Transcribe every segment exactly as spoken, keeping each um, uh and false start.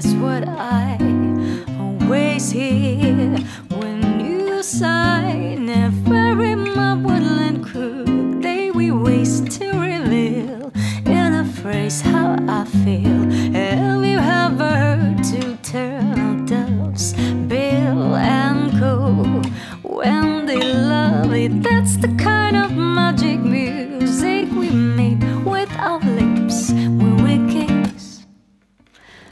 that's what I always hear when you sigh. Never in my woodland crew, they we waste to reveal in a phrase how I feel. Have you ever heard two turtle doves, Bill and Co? When they love it, that's the kind of magic music we made with our lips when we kiss.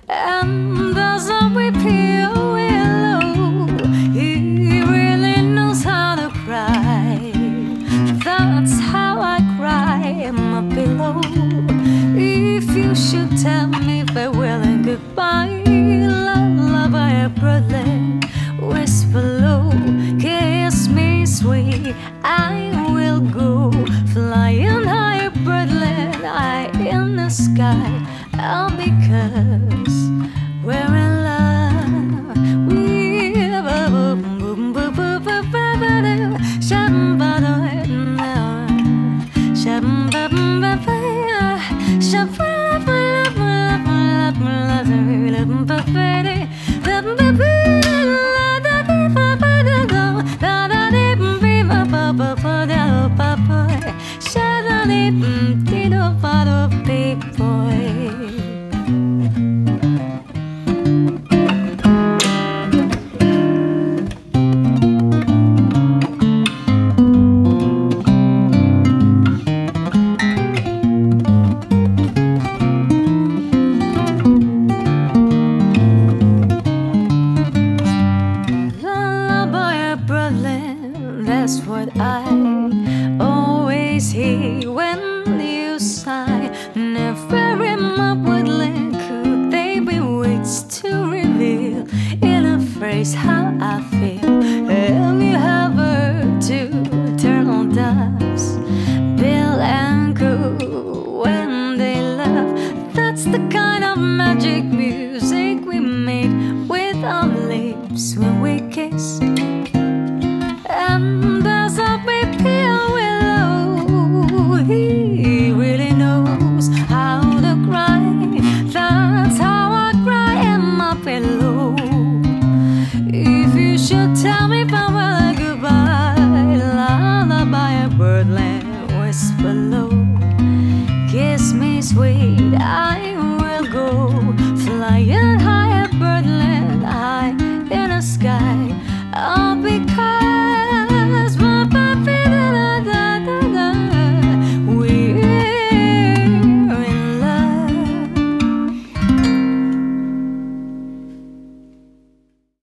And that's how we feel, Willow. He really knows how to cry. That's how I cry in my pillow. If you should tell me farewell and goodbye, lullaby of Birdland, whisper low, kiss me sweet, I will go flying high, birdland, high in the sky. All because we're in love. We boom boom boom boom boom boom That's what I always hear when you sigh. Never in my woodland could they be waits to reveal in a phrase how I feel. Have you ever two turtle doves, Bill and Coo? When they love, that's the kind of magic music we made with our lips when we kiss. And that's how we feel, Willow. He really knows how to cry. That's how I cry in my pillow. If you should tell me farewell and goodbye, lullaby of Birdland, whisper low, kiss me sweet, I will go flying.